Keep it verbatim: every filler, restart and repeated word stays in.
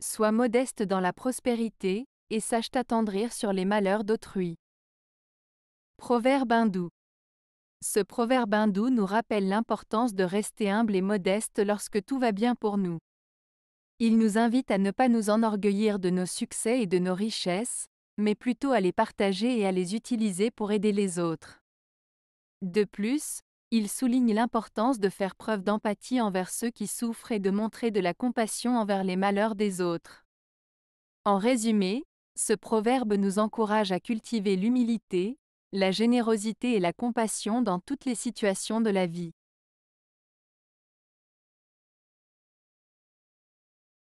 Sois modeste dans la prospérité, et sache t'attendrir sur les malheurs d'autrui. Proverbe hindou. Ce proverbe hindou nous rappelle l'importance de rester humble et modeste lorsque tout va bien pour nous. Il nous invite à ne pas nous enorgueillir de nos succès et de nos richesses, mais plutôt à les partager et à les utiliser pour aider les autres. De plus, il souligne l'importance de faire preuve d'empathie envers ceux qui souffrent et de montrer de la compassion envers les malheurs des autres. En résumé, ce proverbe nous encourage à cultiver l'humilité, la générosité et la compassion dans toutes les situations de la vie.